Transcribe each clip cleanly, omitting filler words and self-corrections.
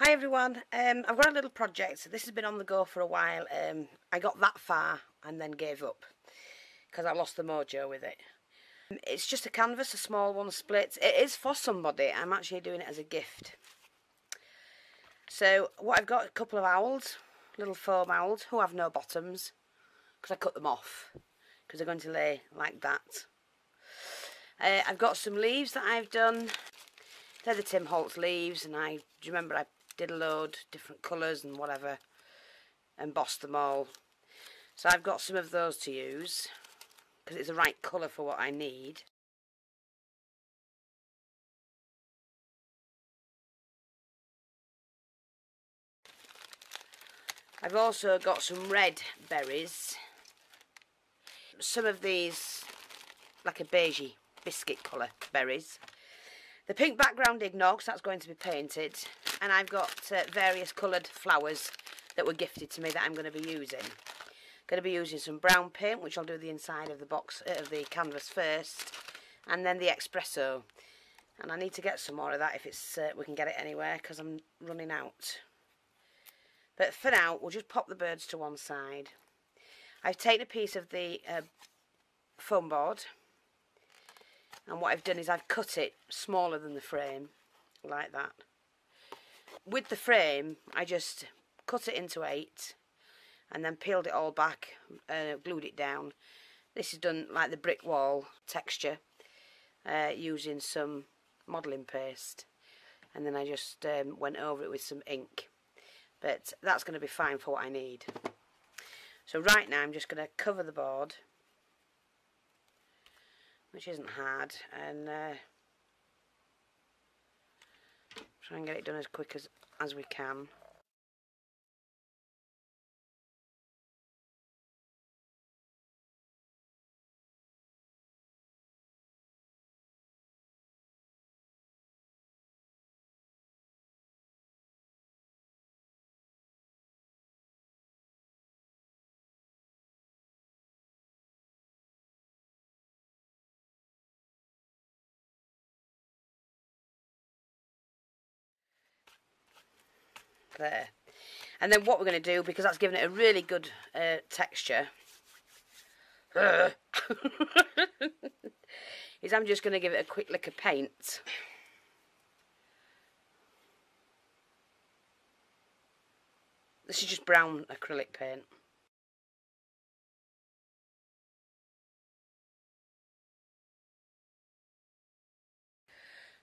Hi everyone, I've got a little project. So this has been on the go for a while. I got that far and then gave up because I lost the mojo with it. It's just a canvas, a small one, split. It is for somebody. I'm actually doing it as a gift. So what I've got, a couple of owls, little foam owls who have no bottoms because I cut them off because they're going to lay like that. I've got some leaves that I've done. They're the Tim Holtz leaves, and I remember I did a load different colours and whatever, embossed them all. So I've got some of those to use because it's the right colour for what I need. I've also got some red berries, some of these like a beigey biscuit colour berries. The pink background eggnog, so that's going to be painted, and I've got various coloured flowers that were gifted to me that I'm going to be using. Going to be using some brown paint, which I'll do the inside of the box of the canvas first, and then the espresso. And I need to get some more of that if it's we can get it anywhere because I'm running out. But for now, we'll just pop the birds to one side. I've taken a piece of the foam board, and what I've done is I've cut it smaller than the frame, like that. With the frame, I just cut it into 8 and then peeled it all back, glued it down. This is done like the brick wall texture, using some modelling paste. And then I just went over it with some ink. But that's going to be fine for what I need. So right now I'm just going to cover the board, which isn't hard, and try and get it done as quick as we can. There, and then what we're going to do, because that's given it a really good texture, is I'm just going to give it a quick lick of paint. This is just brown acrylic paint.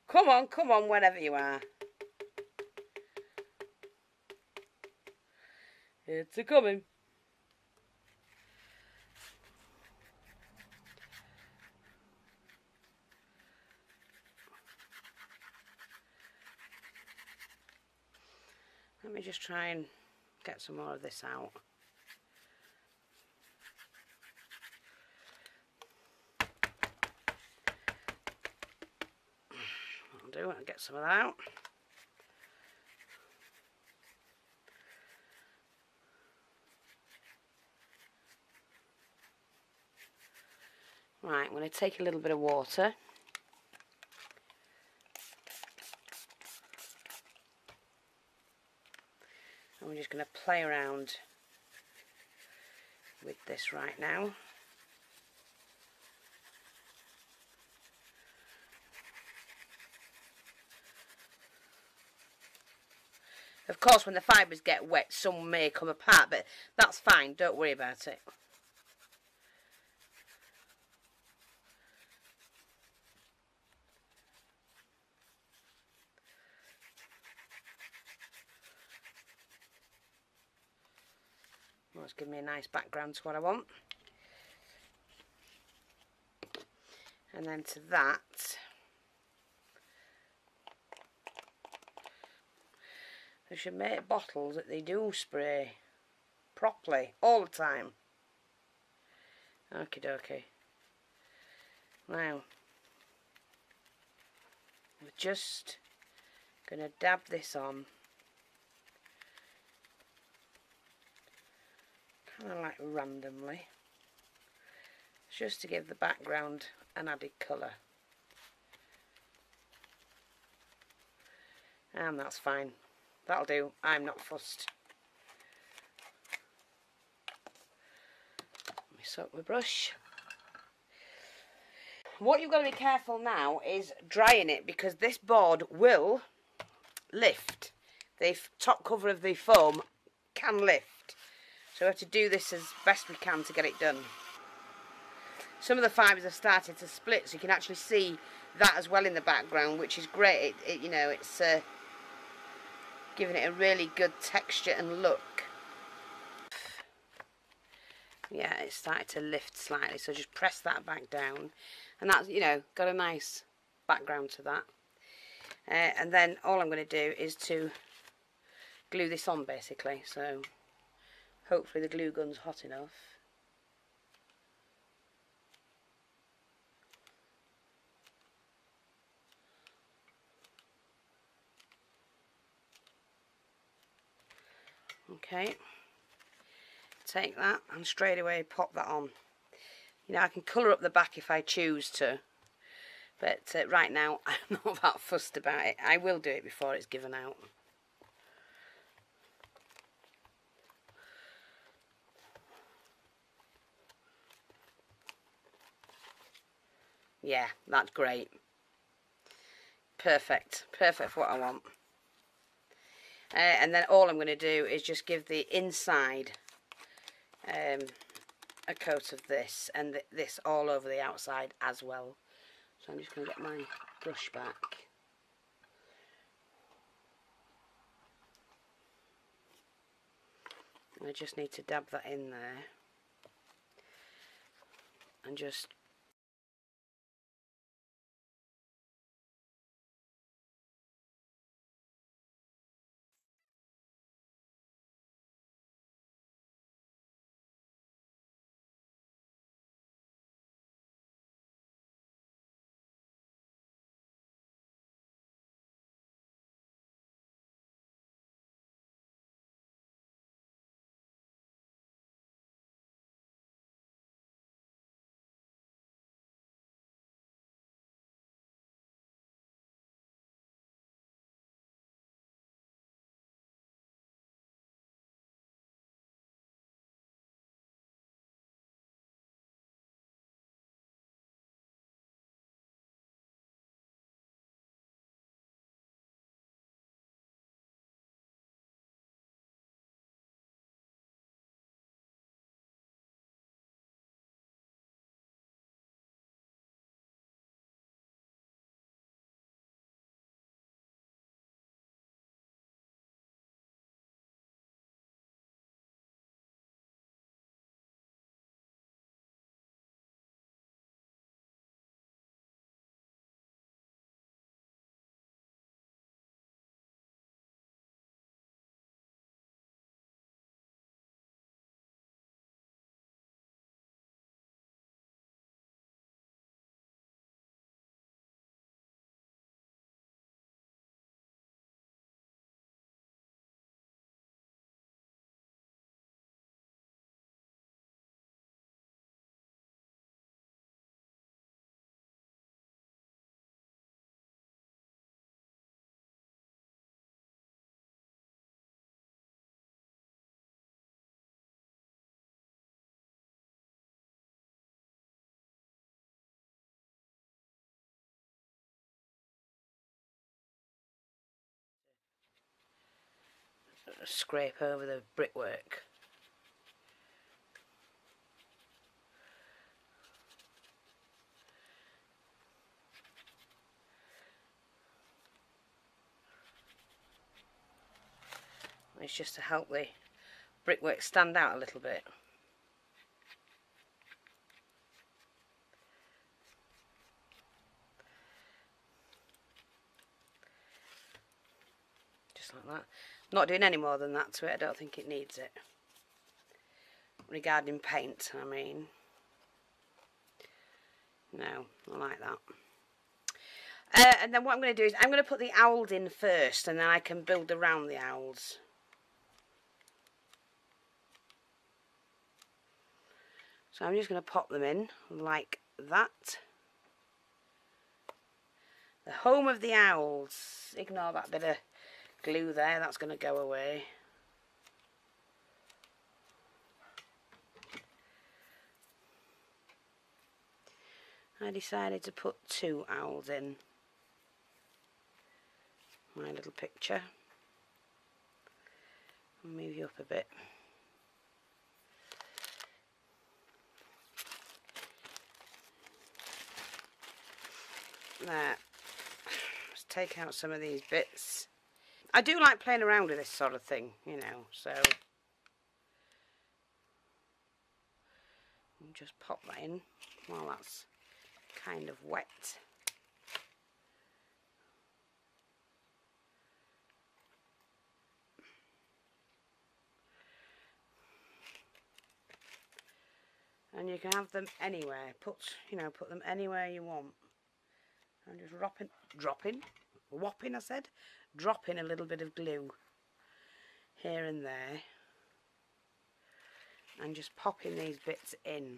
Come on, come on, whenever you are. It's a coming. Let me just try and get some more of this out. I'll do it and get some of that out. Right, I'm going to take a little bit of water. And we're just going to play around with this right now. Of course, when the fibres get wet, some may come apart, but that's fine, don't worry about it. Well, it's giving me a nice background to what I want. And then to that, they should make bottles that they do spray properly all the time. Okie dokie. Now, we're just going to dab this on. I like randomly, just to give the background an added colour, and that's fine. That'll do. I'm not fussed. Let me soak my brush. What you've got to be careful now is drying it, because this board will lift. The top cover of the foam can lift. So we have to do this as best we can to get it done. Some of the fibres have started to split, so you can actually see that as well in the background, which is great. It you know, it's giving it a really good texture and look. Yeah, it started to lift slightly, so just press that back down, and that's, you know, got a nice background to that. And then all I'm going to do is to glue this on, basically. So hopefully the glue gun's hot enough. Okay, take that and straight away pop that on. You know, I can colour up the back if I choose to, but right now I'm not that fussed about it. I will do it before it's given out. Yeah, that's great. Perfect, perfect for what I want. And then all I'm going to do is just give the inside a coat of this, and this all over the outside as well. So I'm just going to get my brush back. I just need to dab that in there. And just... scrape over the brickwork. It's just to help the brickwork stand out a little bit. Just like that. Not doing any more than that to it. I don't think it needs it. Regarding paint, I mean. No, I like that. And then what I'm going to do is I'm going to put the owls in first, and then I can build around the owls. So I'm just going to pop them in like that. The home of the owls. Ignore that bit of glue there, that's going to go away. I decided to put two owls in my little picture. I'll move you up a bit. There. Let's take out some of these bits. I do like playing around with this sort of thing, you know, so I'll just pop that in while that's kind of wet. And you can have them anywhere. Put them anywhere you want. I'm just dropping a little bit of glue here and there, and just popping these bits in.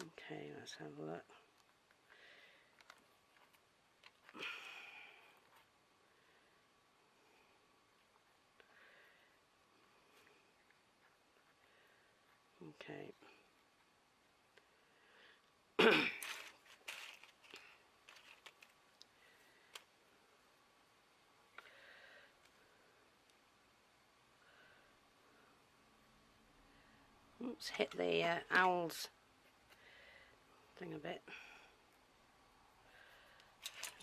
Okay, let's have a look. Okay. Let's hit the owl's thing a bit.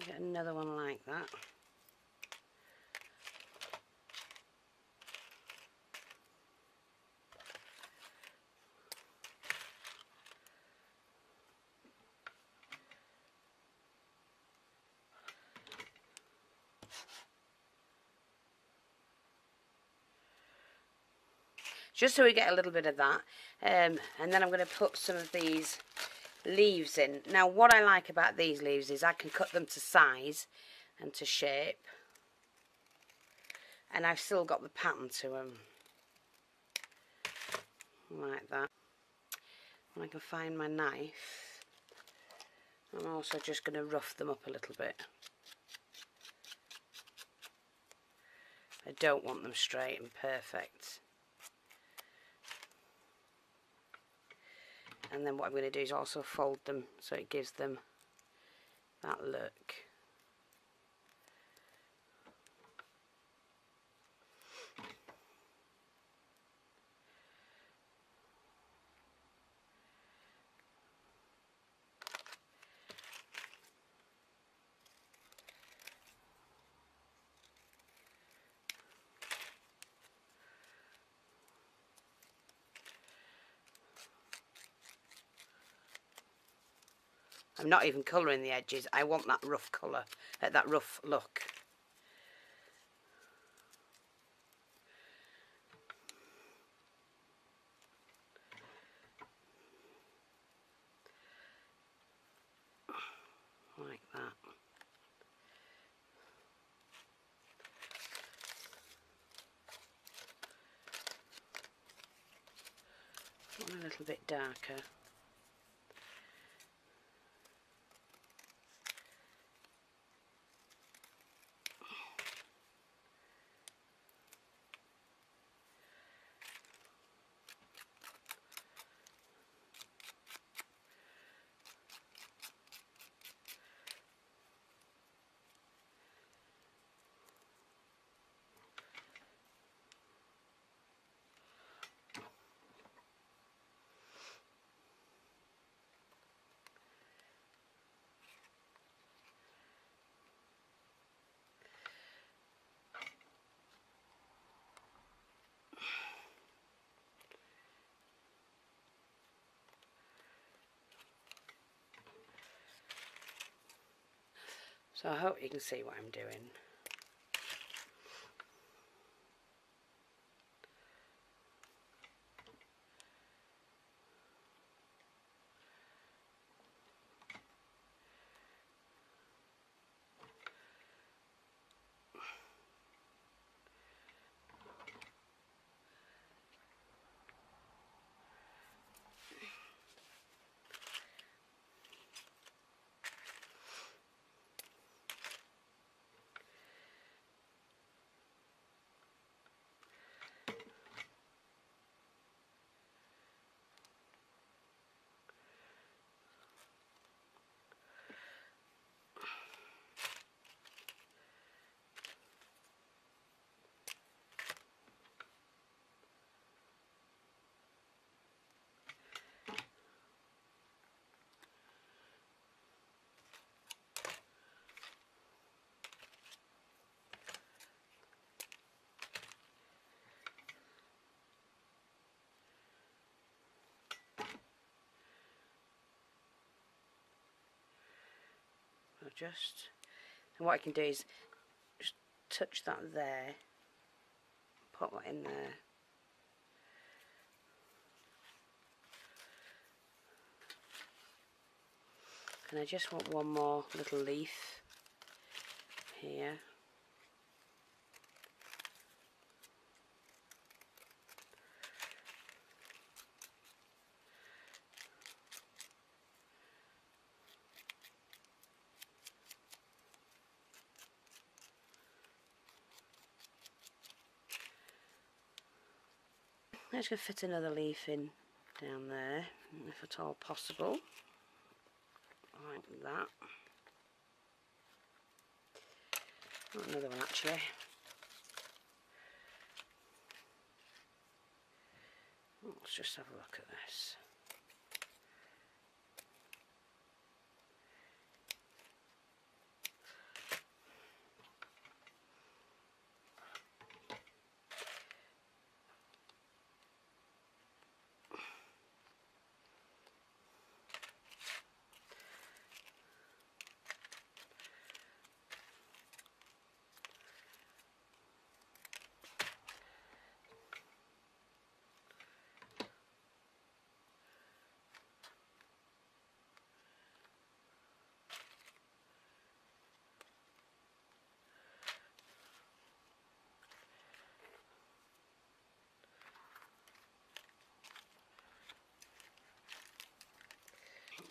Get another one like that. Just so we get a little bit of that, and then I'm going to put some of these leaves in. Now what I like about these leaves is I can cut them to size and to shape, and I've still got the pattern to them, like that. When I can find my knife, I'm also just going to rough them up a little bit. I don't want them straight and perfect. And then what I'm going to do is also fold them so it gives them that look. I'm not even colouring the edges, I want that rough colour, that rough look. Like that. One a little bit darker. So I hope you can see what I'm doing. just, and what I can do is just touch that there, put that in there. And I just want one more little leaf here. I'm just going to fit another leaf in down there, if at all possible, like that. Not another one actually. Let's just have a look at this.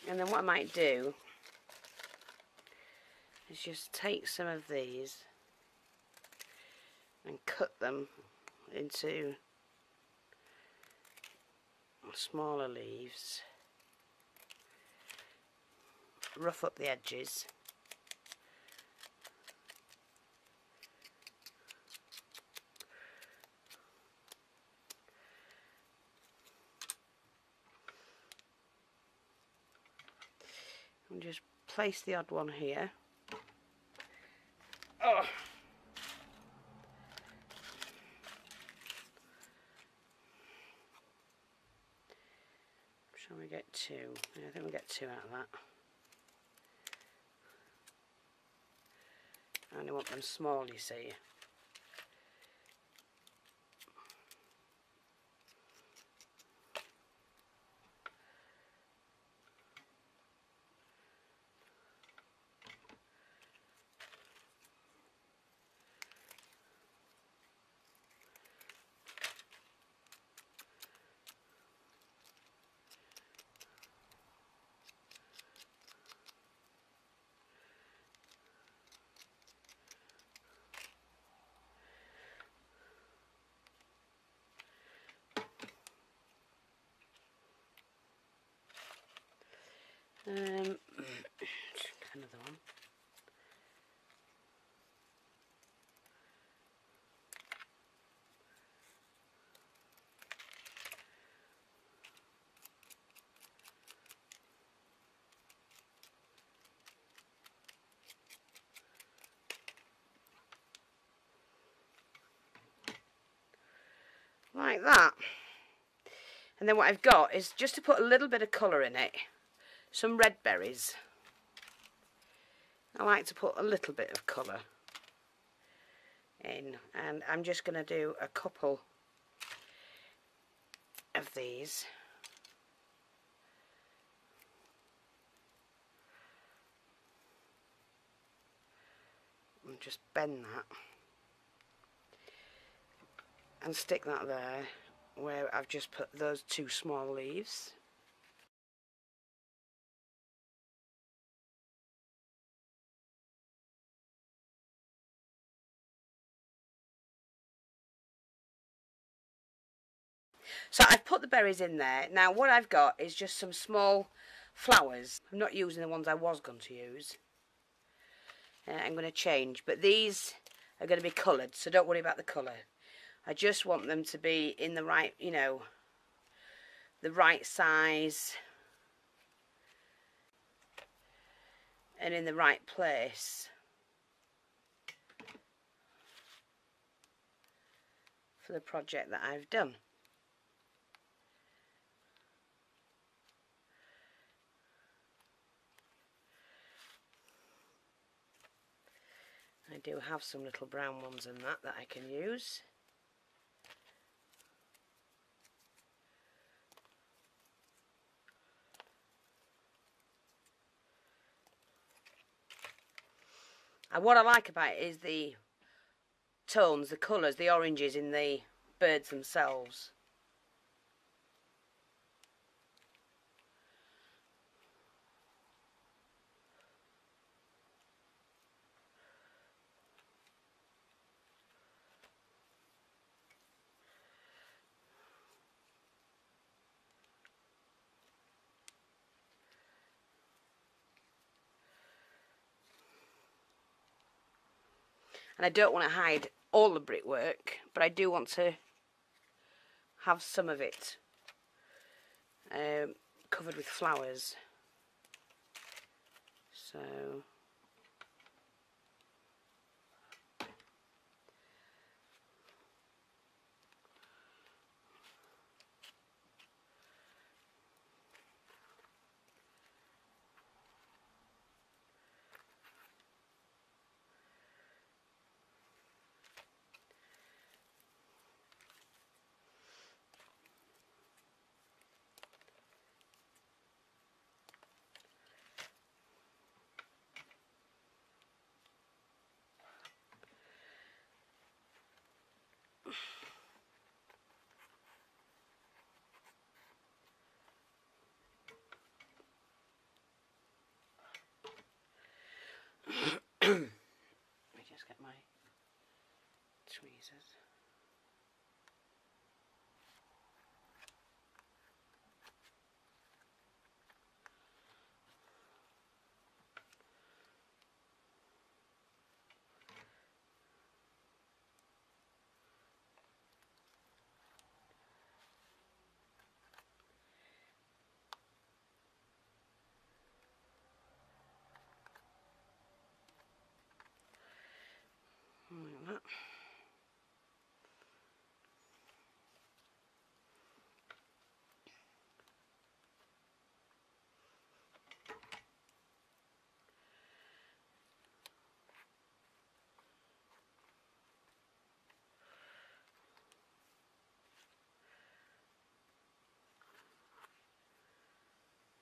And then what I might do is just take some of these and cut them into smaller leaves, rough up the edges. And just place the odd one here. Oh. Shall we get two? Yeah, I think we'll get two out of that. And I want them small, you see. Another one. Like that. And then what I've got is just to put a little bit of colour in it, some red berries. I like to put a little bit of colour in, and I'm just going to do a couple of these. And just bend that and stick that there where I've just put those two small leaves. So I've put the berries in there. Now what I've got is just some small flowers. I'm not using the ones I was going to use. I'm going to change, but these are going to be coloured, so don't worry about the colour. I just want them to be in the right, you know, the right size and in the right place for the project that I've done. do have some little brown ones and that I can use. And what I like about it is the tones, the colours, the oranges in the birds themselves. And I don't want to hide all the brickwork, but I do want to have some of it covered with flowers. So let me just get my tweezers. Like that.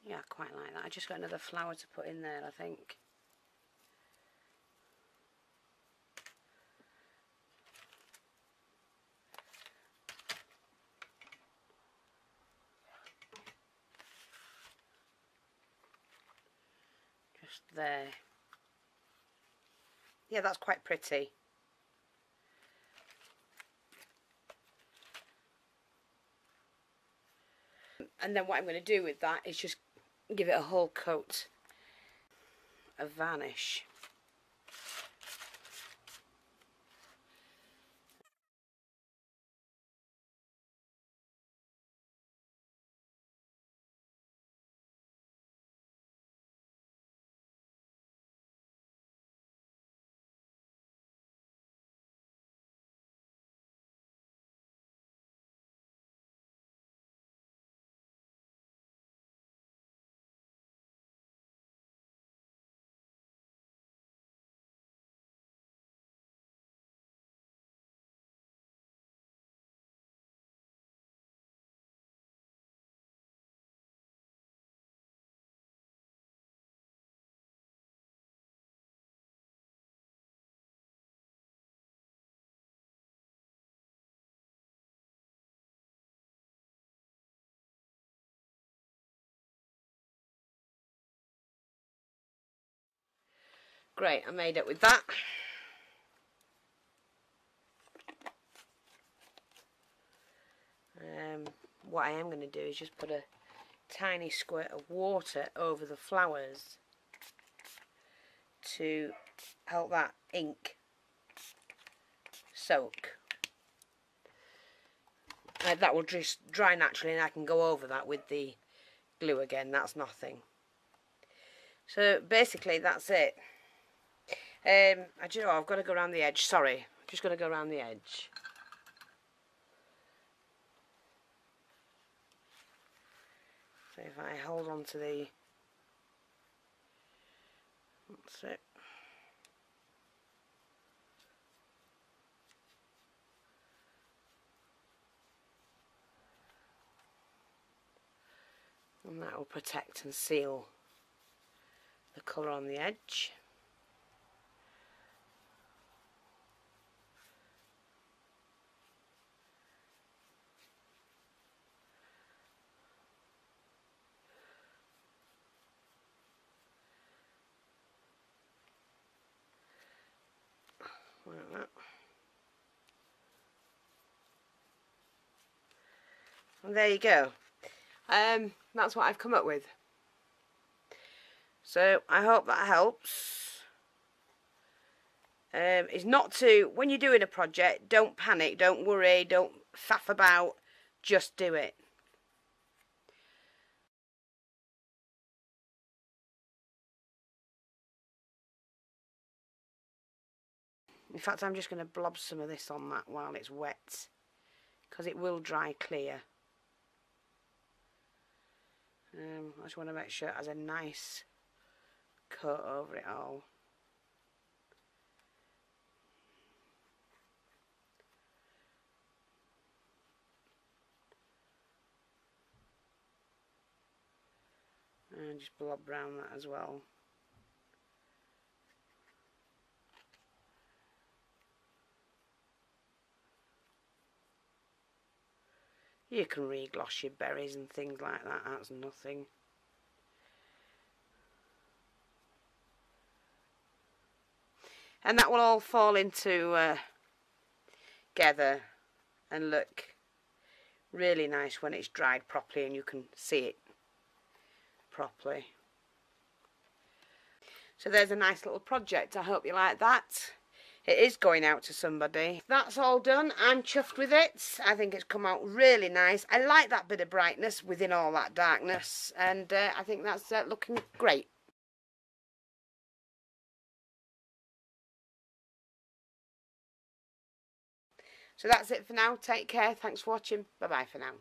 Yeah, I quite like that. I just got another flower to put in there, I think. There. Yeah, that's quite pretty. And then what I'm going to do with that is just give it a whole coat of varnish. Great, I made it with that. What I am going to do is just put a tiny squirt of water over the flowers to help that ink soak. That will just dry naturally, and I can go over that with the glue again. That's nothing. So basically that's it. I do know I've got to go around the edge, sorry. I'm just going to go around the edge. So if I hold on to the... That's it. and that will protect and seal the colour on the edge. Like that. And there you go. That's what I've come up with. So I hope that helps. It's not to, when you're doing a project, don't panic, don't worry, don't faff about, just do it. In fact, I'm just going to blob some of this on that while it's wet, because it will dry clear. I just want to make sure it has a nice coat over it all. And just blob around that as well. You can re-gloss your berries and things like that, that's nothing. And that will all fall into together and look really nice when it's dried properly and you can see it properly. So there's a nice little project. I hope you like that. It is going out to somebody. That's all done. I'm chuffed with it. I think it's come out really nice. I like that bit of brightness within all that darkness. And I think that's looking great. So that's it for now. Take care. Thanks for watching. Bye-bye for now.